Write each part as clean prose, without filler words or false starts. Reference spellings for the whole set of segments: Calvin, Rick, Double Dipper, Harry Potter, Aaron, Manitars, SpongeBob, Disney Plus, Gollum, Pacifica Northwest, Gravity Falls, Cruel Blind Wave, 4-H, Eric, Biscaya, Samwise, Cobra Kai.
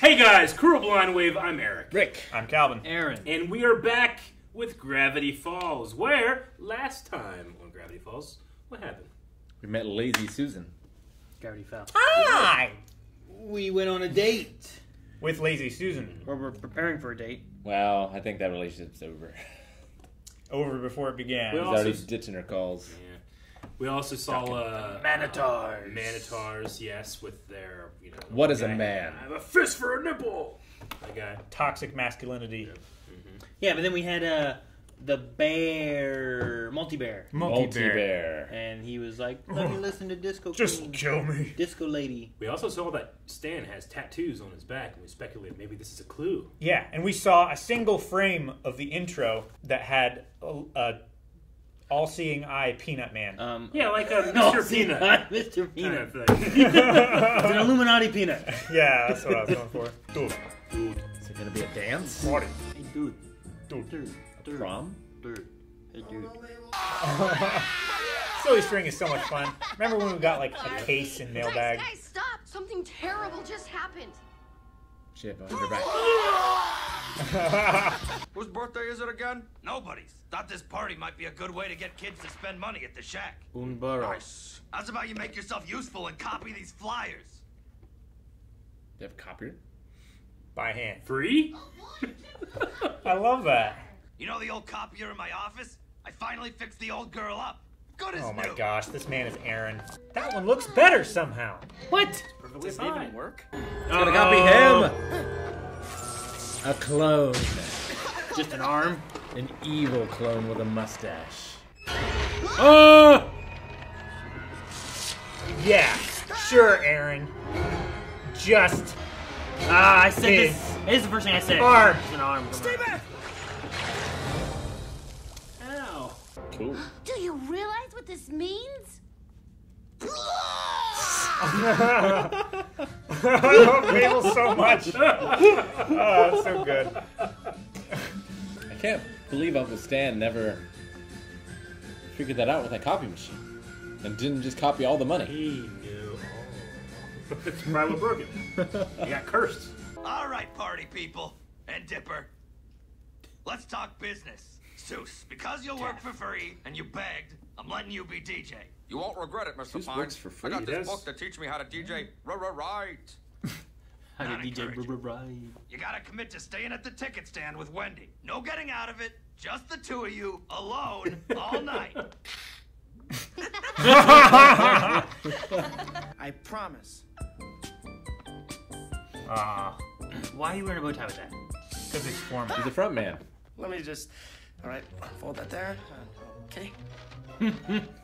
Hey guys, Cruel Blind Wave, I'm Eric. Rick. I'm Calvin. Aaron. And we are back with Gravity Falls, where last time on Gravity Falls, what happened? We met Lazy Susan. Gravity Falls. Hi! We went on a date. With Lazy Susan. Or we're preparing for a date. Well, I think that relationship's over. Over before it began. She's already ditching her calls. Yeah. We also saw Manitars. Manitars, yes, with their, you know. What is a man? I have a fist for a nipple. That guy. Toxic masculinity. Yeah, yeah, but then we had the bear, multi-bear, and he was like, "Let me listen to Disco Queen. Just kill me, Disco Lady." We also saw that Stan has tattoos on his back, and we speculated maybe this is a clue. Yeah, and we saw a single frame of the intro that had a all-seeing eye Peanut Man. Yeah, like a Mr. Peanut. Mr. Peanut. It's an Illuminati Peanut. Yeah, that's what I was going for. Dude. Is it gonna be a dance? Party. Hey, dude. Dude. Prom? Dude. Hey, dude. Silly string is so much fun. Remember when we got like a case and mail bag? Guys, stop! Something terrible just happened. Shit, behind your back. Whose birthday is it again? Nobody's. Thought this party might be a good way to get kids to spend money at the shack. Nice. How's about you make yourself useful and copy these flyers? They have copier? By hand. Free? I love that. You know the old copier in my office? I finally fixed the old girl up. Good as new. Oh my gosh, this man is Aaron. That one looks better somehow. What? Does it even work? It's gonna copy him. A clone. Just an arm. An evil clone with a mustache. Oh! Yeah, sure, Aaron. Just. I said this. This is the first thing I said. Arm. Just an arm. Stay back. Cool. Do you realize what this means? I love people so much. Oh, it's so good. I can't believe Uncle Stan never figured that out with that copy machine and didn't just copy all the money. He knew. It's probably broken. He got cursed. All right, party people and Dipper. Let's talk business. Seuss, because you'll work for free and you begged, I'm letting you be DJ. You won't regret it, Mr. Pine. I got this book to teach me how to DJ right. How to DJ right. You gotta commit to staying at the ticket stand with Wendy. No getting out of it, just the two of you, alone, all night. I promise. Why are you wearing a bow tie with that? Because it's formal. He's a front man. Let me just... All right, fold that there. Okay.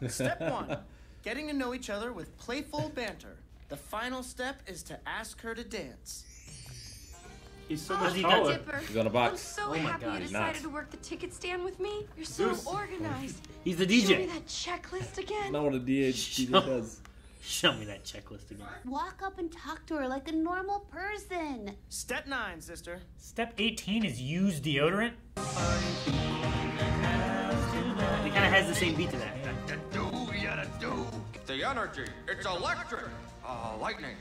Step one, getting to know each other with playful banter. The final step is to ask her to dance. He's so much taller. He's on a box. I'm so happy you decided to work the ticket stand with me. You're so organized. He's the DJ. Show me that checklist again. Not what a DJ does. Show me that checklist again. Walk up and talk to her like a normal person. Step 9, sister. Step 18 is use deodorant. It kind of has the same beat to that. The energy, it's electric. Lightning,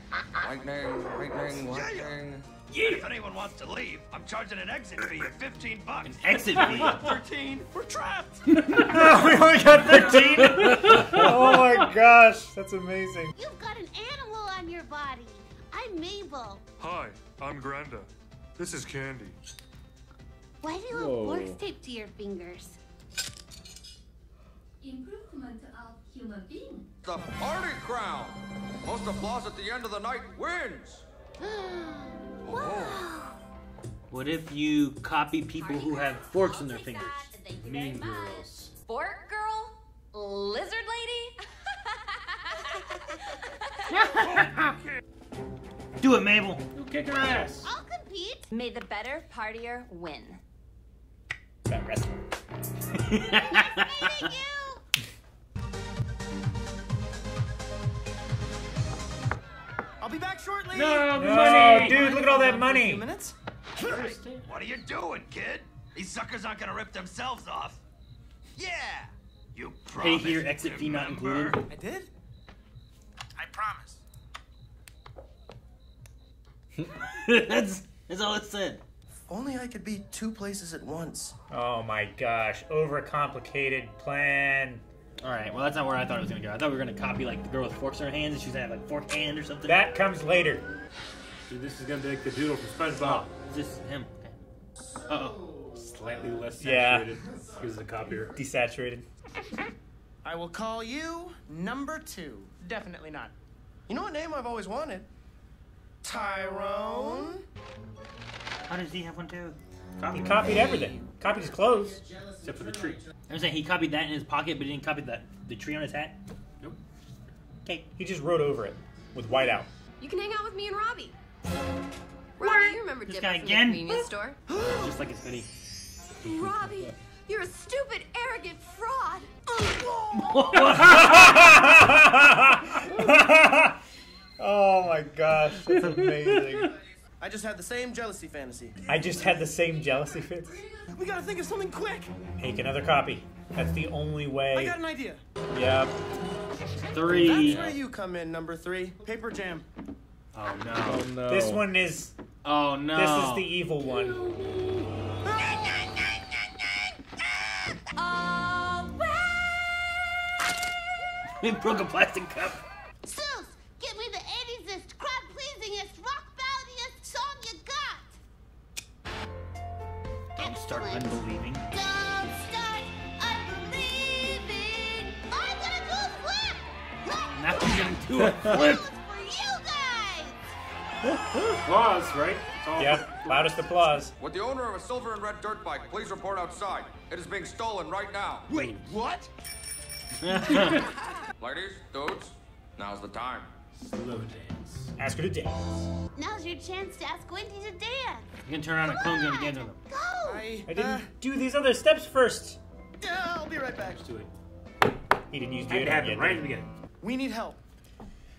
lightning, lightning, lightning. Yeah. If anyone wants to leave, I'm charging an exit fee of $15. An exit fee? 13. We're trapped. No, we only got 13. Oh my gosh, that's amazing. You've got an animal on your body. I'm Mabel. Hi, I'm Granda. This is Candy. Why do you have forks taped to your fingers? Improvement of human being. The party crown. Most applause at the end of the night wins. Wow. What if you copy people who have forks in their fingers? Mean Girls. Fork Girl? Lizard Lady? Do it, Mabel. You'll kick her ass. I'll compete. May the better partier win. That wrestler. Nice meeting you. I'll be back shortly. No, dude, look at all that money. What are you doing, kid? These suckers aren't gonna rip themselves off. Yeah. You promised. Pay here, exit fee not included. I did. I promise. That's all it said. Only I could be two places at once. Oh my gosh, overcomplicated plan. Alright, well that's not where I thought it was gonna go. I thought we were gonna copy like the girl with forks in her hands and she's gonna have like fork hand or something. That comes later. Dude, this is gonna be like the doodle from SpongeBob. Oh, this is him. Okay. Uh-oh. Slightly less saturated. Yeah. Here's the copier. Desaturated. I will call you number two. Definitely not. You know what name I've always wanted? Tyrone. How does he have one too? He copied everything. Copied his clothes. Except for the tree. I'm saying he copied that in his pocket, but he didn't copy the tree on his hat? Nope. Okay. He just wrote over it with whiteout. You can hang out with me and Robbie. Robbie, you remember Dipper from the convenience store? Just like his hoodie. Robbie, you're a stupid, arrogant fraud. Oh my gosh, that's amazing. I just had the same jealousy fantasy. I just had the same jealousy fantasy? We gotta think of something quick! Make another copy. That's the only way. I got an idea. Yep. Three. That's where you come in, number three. Paper jam. Oh no. Oh, no. This one is... Oh no. This is the evil one. It broke a plastic cup. Seuss, give me the 80s-est, crowd-pleasingest, rock-balladiest song you got. Don't start unbelieving. Don't start unbelieving. I'm gonna do a flip. Now I'm gonna do a flip. For you guys. Applause, right? Yeah, loudest applause. Would the owner of a silver and red dirt bike please report outside? It is being stolen right now. Wait, what? Ladies, dudes, now's the time. Slow dance. Ask her to dance. Now's your chance to ask Wendy to dance. You can turn around and cone gun and dance on them. Go! I didn't do these other steps first. I'll be right back. To it. He didn't use the other right at the beginning. We need help.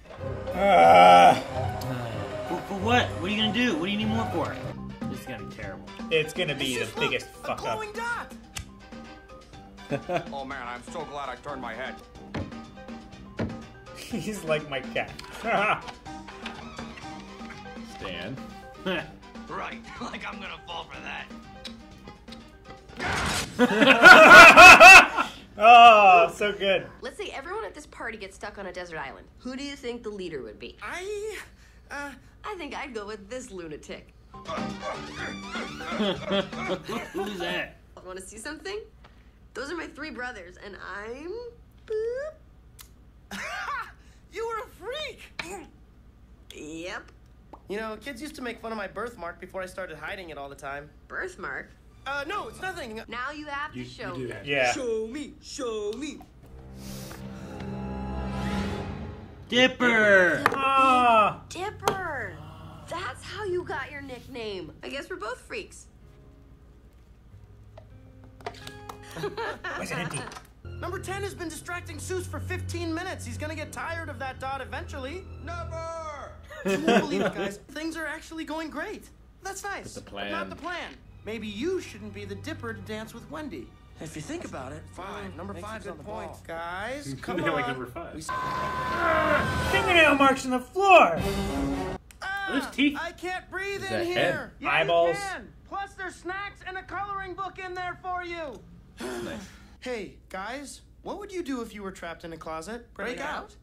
For what? What are you gonna do? What do you need more for? This is gonna be terrible. It's gonna be the biggest fuck up. Oh man, I'm so glad I turned my head. He's like my cat. Stan. Right, like I'm gonna fall for that. Oh, so good. Let's say everyone at this party gets stuck on a desert island. Who do you think the leader would be? I think I'd go with this lunatic. Who's that? Want to see something? Those are my three brothers, and I'm... Boop. You were a freak! Yep. You know, kids used to make fun of my birthmark before I started hiding it all the time. Birthmark? No, it's nothing. Now you have to show me. Yeah. Show me, show me. Dipper! Ah! Dipper! That's how you got your nickname. I guess we're both freaks. Why is it empty? Number 10 has been distracting Seuss for 15 minutes. He's gonna get tired of that dot eventually. Never! You won't believe it, guys. Things are actually going great. That's nice. But the plan. But not the plan. Maybe you shouldn't be the Dipper to dance with Wendy. If you think about it, number five's on the point, guys. Come on. Like number five. Fingernail marks on the floor. Are those teeth? I can't breathe in here. Yeah, eyeballs. Plus, there's snacks and a coloring book in there for you. Nice. Hey, guys, what would you do if you were trapped in a closet? Break out?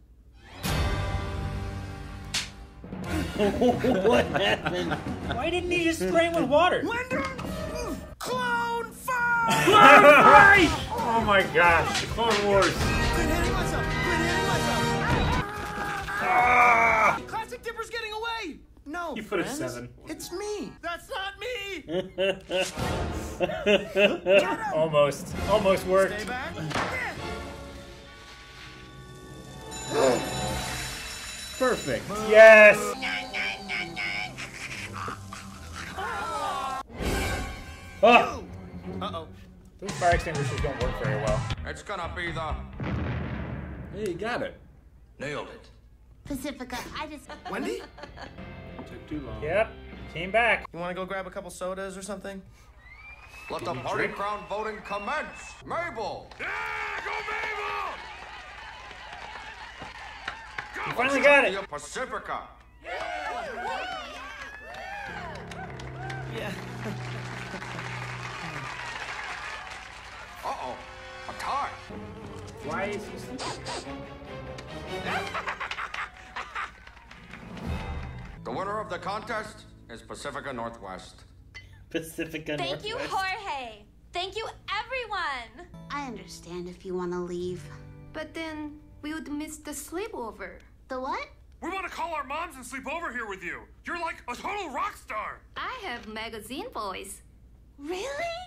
What happened? Why didn't he just spray him with water? Clone fight! Clone fight! Oh my gosh, the Clone Wars. Quit hitting myself! Quit hitting myself! Ah! Classic Dipper's getting away! No, you put a 7. It's me. That's not me. Almost worked. Stay back. Perfect. Yes. Oh. Uh-oh. Those fire extinguishers don't work very well. It's gonna be the... Hey, you got it. Nailed it. Pacifica, I just... Wendy? Took too long. Yep, came back. You want to go grab a couple sodas or something? Let the party crown voting commence. Mabel! Yeah, go Mabel! Go! You finally got it. Pacifica. Yeah. Why is he The winner of the contest is Pacifica Northwest. Pacifica Northwest. Thank you, Jorge. Thank you, everyone. I understand if you want to leave. But then we would miss the sleepover. The what? We want to call our moms and sleep over here with you. You're like a total rock star. I have magazine boys. Really?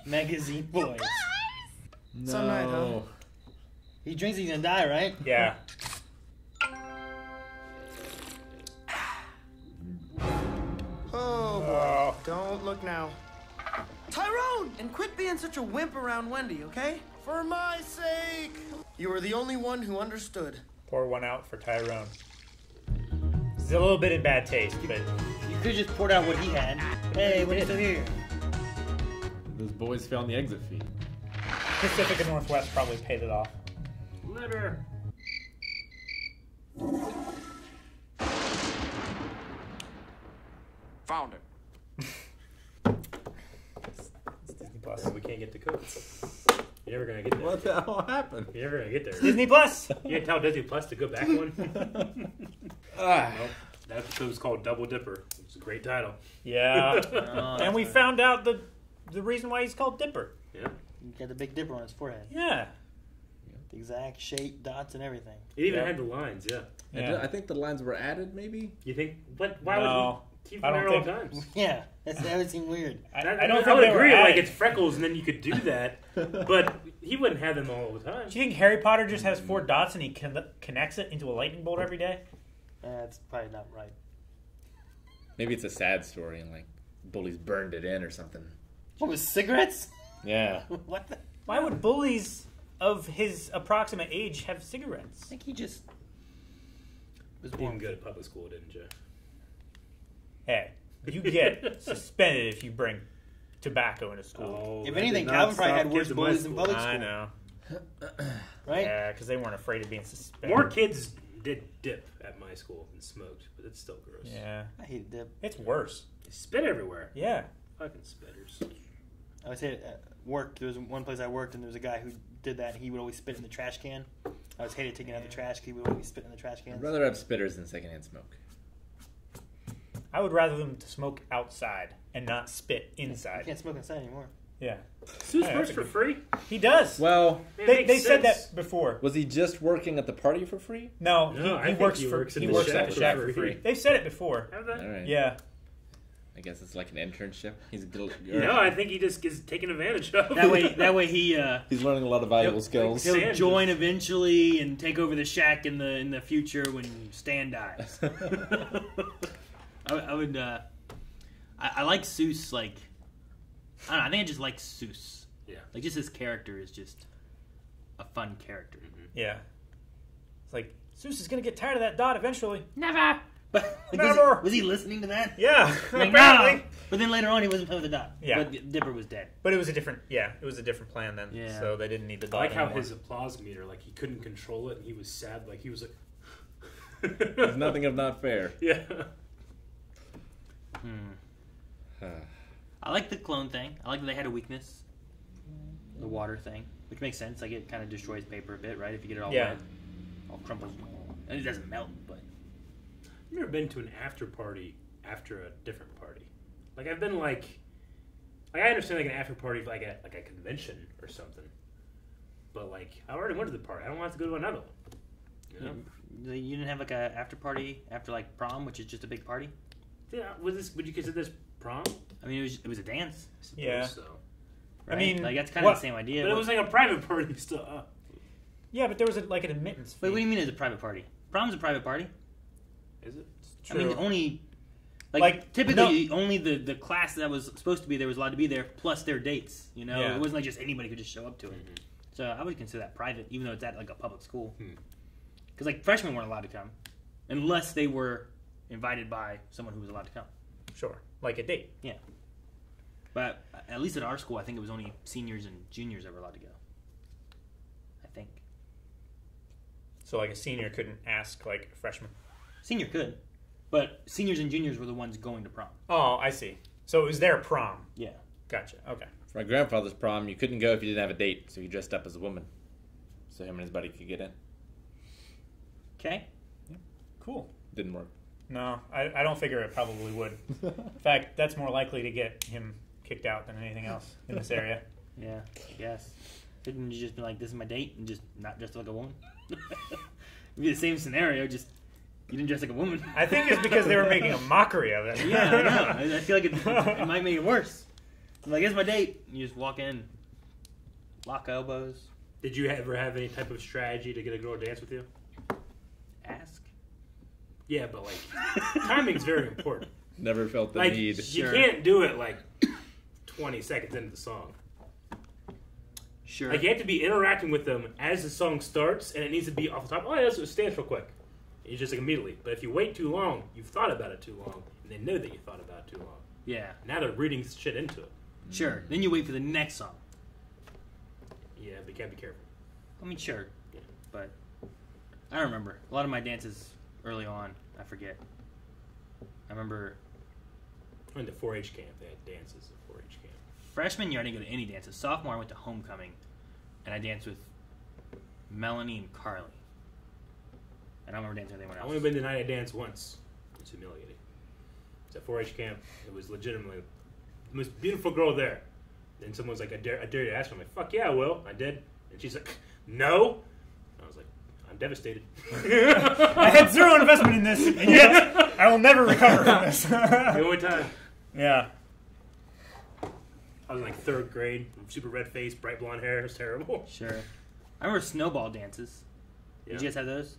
Magazine boys. You guys? No. Some night, huh? He drinks, he's gonna die, right? Yeah. Oh, boy. Oh. Don't look now. Tyrone! And quit being such a wimp around Wendy, okay? For my sake! You were the only one who understood. Pour one out for Tyrone. It's a little bit in bad taste, but... You could just poured out what he had. Hey, what is it here? Those boys found the exit fee. Pacifica Northwest probably paid it off. Litter! Found it. It's Disney Plus, so we can't get the codes. You're never gonna get there. What the hell happened? You're never gonna get there. Disney Plus! You didn't tell Disney Plus to go back one? Nope. That episode was called Double Dipper. It's a great title. Yeah. Oh, and we found out the reason why he's called Dipper. Yeah. He got the big dipper on his forehead. Yeah. The exact shape, dots, and everything. It even had the lines, yeah. Yeah. I think the lines were added, maybe? You think? What? Why would he? Keep them there all times. Yeah, that would seem weird. I would agree. Like, it's freckles, and then you could do that. But he wouldn't have them all the time. Do you think Harry Potter just has 4 dots and he connects it into a lightning bolt every day? That's probably not right. Maybe it's a sad story, and like bullies burned it in or something. What, with cigarettes? Yeah. What? The? Why would bullies of his approximate age have cigarettes? I think he just was born good at public school, didn't you? Hey, you get suspended if you bring tobacco into school. Oh, if anything, Calvin probably had worse bullies in public school. I know. Right? Yeah, because they weren't afraid of being suspended. More kids did dip at my school and smoked, but it's still gross. Yeah. I hate dip. It's worse. They spit everywhere. Yeah. Fucking spitters. I would say at work, there was one place I worked and there was a guy who did that and he would always spit in the trash can. I always hated taking out the trash because he would always spit in the trash can. I'd rather have spitters than secondhand smoke. I would rather them to smoke outside and not spit inside. You can't smoke inside anymore. Yeah. Sue's first for free? He does. Well, they said that before. Was he just working at the party for free? No, he works at the shack for free. They've said it before. Have they? Right. Yeah. I guess it's like an internship. He's a good girl. No, I think he just gets taken advantage of. That way he he's learning a lot of valuable skills. He'll join eventually and take over the shack in the future when Stan dies. I like Seuss, like, I don't know, I think I just like Seuss. Yeah. Like, just his character is just a fun character. Mm-hmm. Yeah. It's like, Seuss is going to get tired of that dot eventually. Never! But, like, never! Was he listening to that? Yeah. Like, apparently. No. But then later on, he wasn't playing with the dot. Yeah. But Dipper was dead. But it was a different, plan then. Yeah. So they didn't need the dot anymore. How his applause meter, like, he couldn't control it, and he was sad, like, he was like... There's nothing of not fair. Yeah. I like the clone thing. I like that they had a weakness. The water thing. Which makes sense. Like, it kind of destroys paper a bit, right? If you get it all wet. All crumpled. And it doesn't melt, but... I've never been to an after-party after a different party. Like, I've been, like I understand, like, an after-party like a convention or something. But, like, I already went to the party. I don't want to go to another one. You know? You didn't have, like, an after-party after, like, prom, which is just a big party? Yeah, would you consider this prom? I mean, it was a dance. I suppose, so. Right? I mean, like, that's kind of the same idea. But it was like a private party still. Yeah, but there was like an admittance. Wait, what do you mean it's a private party? Prom's a private party. Is it? It's true. I mean, typically only the class that was supposed to be there was allowed to be there, plus their dates. You know, it wasn't like just anybody could just show up to it. Mm-hmm. So I would consider that private, even though it's at like a public school. Because like freshmen weren't allowed to come, unless they were invited by someone who was allowed to come. Sure. Like a date. Yeah. But at least at our school, I think it was only seniors and juniors that were allowed to go. I think. So like a senior couldn't ask like a freshman? Senior could. But seniors and juniors were the ones going to prom. Oh, I see. So it was their prom. Yeah. Gotcha. Okay. For my grandfather's prom, you couldn't go if you didn't have a date, so you dressed up as a woman. so him and his buddy could get in. Okay. Yeah. Cool. Didn't work. No, I don't figure it probably would. In fact, that's more likely to get him kicked out than anything else in this area. Yeah, I guess. Couldn't you just be like, this is my date, and just not dress like a woman? It would be the same scenario, just you didn't dress like a woman. I think it's because they were making a mockery of it. Yeah, I know. I feel like it might make it worse. Like, here's my date. And you just walk in, lock elbows. Did you ever have any type of strategy to get a girl to dance with you? Ask. Yeah, but like timing's very important. Never felt the like, need. You sure. Can't do it like 20 seconds into the song. Sure. Like you have to be interacting with them as the song starts, and it needs to be off the top. Oh, yeah, so it stands real quick. You just like immediately. But if you wait too long, you've thought about it too long, and they know that you thought about it too long. Yeah. Now they're reading shit into it. Sure. Then you wait for the next song. Yeah, but you gotta be careful. I mean, sure. Yeah. But I remember a lot of my dances early on. I forget. I remember. I went to 4-H camp. They had dances at 4-H camp. Freshman year, I didn't go to any dances. Sophomore, I went to homecoming, and I danced with Melanie and Carly. And I don't remember dancing with anyone else. I only been to night I danced once. It's humiliating. It's at 4-H camp. It was legitimately the most beautiful girl there. Then someone was like, "I dare you to ask her." I'm like, "Fuck yeah, I will." I did, and she's like, "No." I was like, "I'm devastated." I had zero investment in this, and yet I will never recover from this. The only time. Yeah. I was in like 3rd grade, super red face, bright blonde hair. It was terrible. Sure. I remember snowball dances. Yeah. Did you guys have those?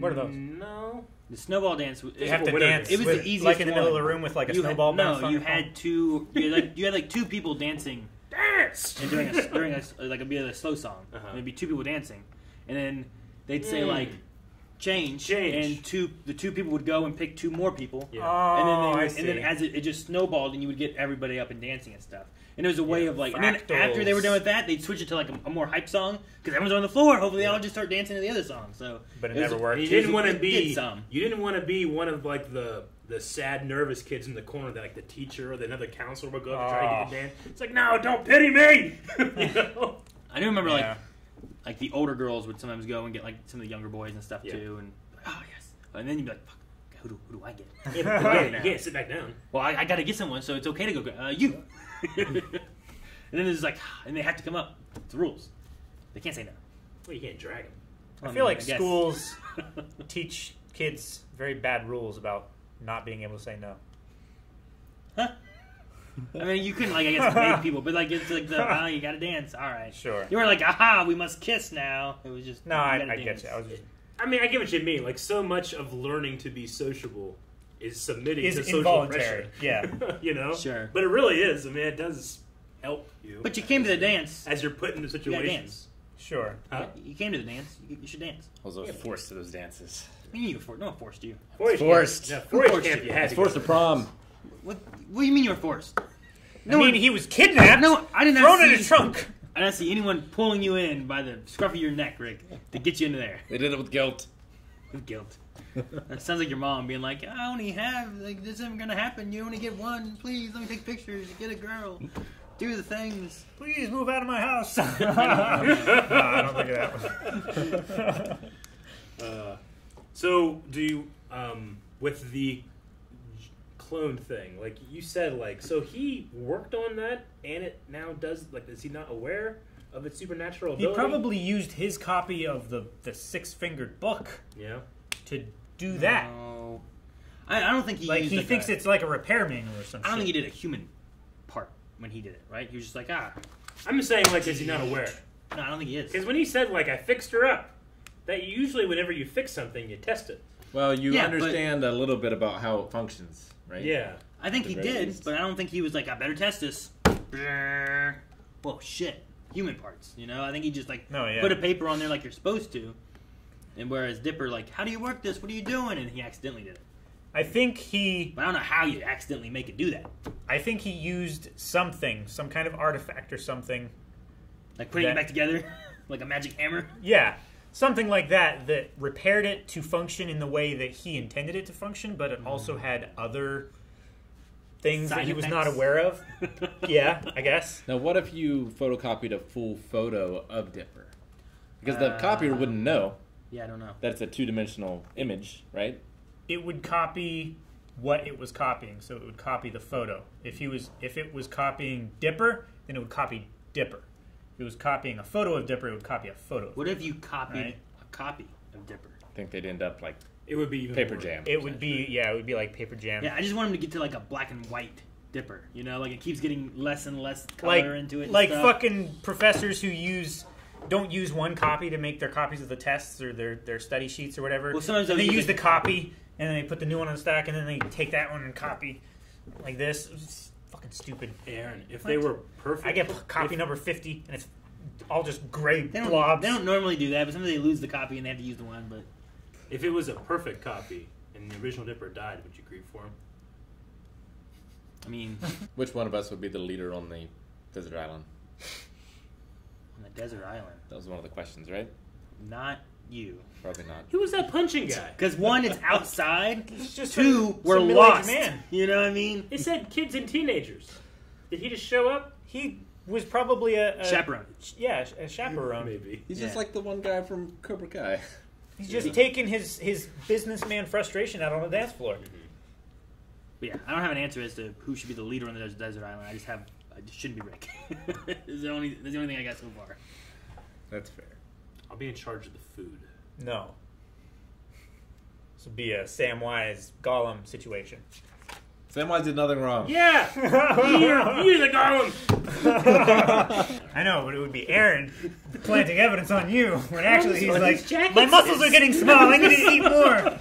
What are those? No. The snowball dance. You have to dance. It was the easiest like in the middle of the room with like a snowball. No, you had like 2 people dancing. Dance. And during a like a bit of a slow song, there'd be 2 people dancing, and then they'd say like change, and the two people would go and pick 2 more people. Yeah. Oh, and then as it just snowballed, and you would get everybody up and dancing and stuff. And it was a way of like, fractals. And then after they were done with that, they'd switch it to like a more hype song because everyone's on the floor. Hopefully, they all just start dancing to the other song. So, but it never worked. You didn't want to be one of like the sad, nervous kids in the corner that like the teacher or another counselor would go up to try to get the dance. It's like, no, don't pity me. You know? I do remember like the older girls would sometimes go and get like some of the younger boys and stuff too, and like, oh yes, and then you'd be like, fuck. Who do I get? You can't sit back down. Well, I got to get someone, so it's okay to go, you. And then it's like, and they have to come up. It's the rules. They can't say no. Well, you can't drag them. I feel like schools teach kids very bad rules about not being able to say no. Huh? I mean, you couldn't, like, I guess, make people, but, like, it's like, oh, you got to dance. All right. Sure. You weren't like, aha, we must kiss now. It was just, no, I get you. I get what you mean. Like, so much of learning to be sociable is submitting to social pressure. Yeah. You know? Sure. But it really is. I mean, it does help you. But you came to the dance. As you're put into situations. Sure. Huh? You came to the dance. You should dance. I was forced to those dances. I mean, no one forced you. Forced. Yeah, forced camp, you had to forced to prom. What do you mean you were forced? I mean, he was kidnapped. No, I didn't thrown in a trunk. I don't see anyone pulling you in by the scruff of your neck, Rick, to get you into there. They did it with guilt. With guilt. That sounds like your mom being like, I only have, like, this isn't going to happen. You only get one. Please, let me take pictures. Get a girl. Do the things. Please move out of my house. No, I don't think of that one. So, do you, with the clone thing, like you said, like, so he worked on that and it now does, like, is he not aware of its supernatural ability? He probably used his copy of the 6-fingered book to do that. No. I don't think he like used, he like thinks it's like a repair manual or something. I don't think he did a human part when he did it, right? He was just like, I'm just saying, like, is he not aware? No, I don't think he is. Because when he said, like, I fixed her up, that usually whenever you fix something, you test it. Well, you understand a little bit about how it functions. Right? Yeah. I think he did, but I don't think he was like, I better test this. Well, shit. Human parts, you know? I think he just like put a paper on there like you're supposed to. And whereas Dipper, like, how do you work this? What are you doing? And he accidentally did it. I think he... But I don't know how you accidentally make it do that. I think he used something, some kind of artifact or something. Like putting it back together? Like a magic hammer? Yeah. Something like that repaired it to function in the way that he intended it to function, but it also had other things that he was not aware of. Yeah, I guess. Now, what if you photocopied a full photo of Dipper? Because the copier wouldn't know. Yeah, I don't know. That's a two-dimensional image, right? It would copy what it was copying, so it would copy the photo. If it was copying Dipper, then it would copy Dipper. If it was copying a photo of Dipper, it would copy a photo. What if you copied a copy of Dipper? I think they'd end up like it would be Paper Jam. It would be it would be like Paper Jam. Yeah, I just want them to get to like a black and white Dipper. You know, like it keeps getting less and less color into it. Like fucking professors who don't use one copy to make their copies of the tests or their study sheets or whatever. Well, sometimes they use the copy and then they put the new one on the stack and then they take that one and copy like this. It's fucking stupid. Aaron, if they were perfect, I get copy number 50 and it's all just gray blobs. They don't normally do that, but sometimes they lose the copy and they have to use the one. But if it was a perfect copy and the original Dipper died, would you grieve for him? I mean, which one of us would be the leader on the desert island? On the desert island. That was one of the questions, right? Not you. Probably not. Who was that punching guy? Because one, it's outside. It's just two, we're lost. Man. You know what I mean? It said kids and teenagers. Did he just show up? He was probably a chaperone. Yeah, a chaperone. Maybe. He's just like the one guy from Cobra Kai. He's just taking his businessman frustration out on the dance floor. But yeah, I don't have an answer as to who should be the leader on the desert island. I just have... It shouldn't be Rick. That's the only thing I got so far. That's fair. I'll be in charge of the food. No. This would be a Samwise Gollum situation. Samwise did nothing wrong. Yeah! You're the Gollum! I know, but it would be Aaron planting evidence on you when actually he's like, my muscles are getting small, I need to eat more!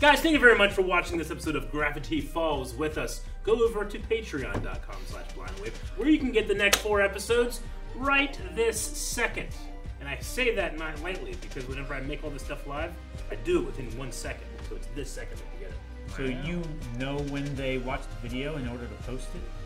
Guys, thank you very much for watching this episode of Gravity Falls with us. Go over to patreon.com/blindwave, where you can get the next 4 episodes right this second. And I say that not lightly, because whenever I make all this stuff live, I do it within 1 second. So it's this second that you get it. So you know when they watch the video in order to post it?